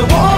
the wall.